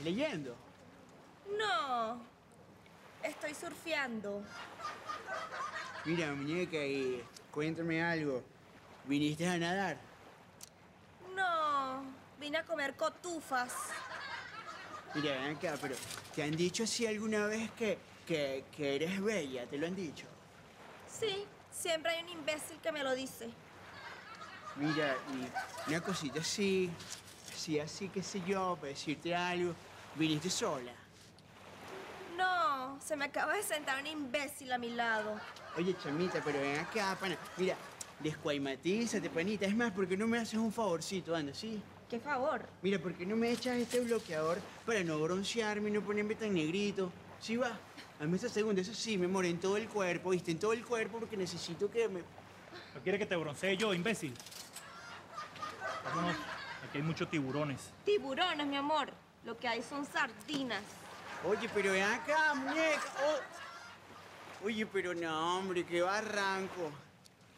¿Estás leyendo? No, estoy surfeando. Mira, muñeca, y cuéntame algo. ¿Viniste a nadar? No, vine a comer cotufas. Mira, ven acá, pero ¿te han dicho así alguna vez que eres bella? ¿Te lo han dicho? Sí, siempre hay un imbécil que me lo dice. Mira, y una cosita así, qué sé yo, para decirte algo. ¿Viniste sola? No, se me acaba de sentar un imbécil a mi lado. Oye, chamita, pero ven acá, pana. Mira, descuaymatízate, panita. Es más, ¿por qué no me haces un favorcito, anda, sí? ¿Qué favor? Mira, ¿por qué no me echas este bloqueador para no broncearme y no ponerme tan negrito? ¿Sí va? A mí esta segunda, eso sí, mi amor, en todo el cuerpo, ¿viste? En todo el cuerpo, porque necesito que me... ¿No quieres que te broncee yo, imbécil? Vámonos. Aquí hay muchos tiburones. ¿Tiburones, mi amor? Lo que hay son sardinas. Oye, pero ven acá, muñeca. Oh. Oye, pero no, hombre, qué barranco.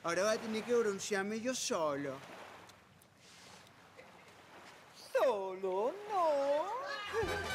Ahora voy a tener que broncearme yo solo. ¿Solo? No.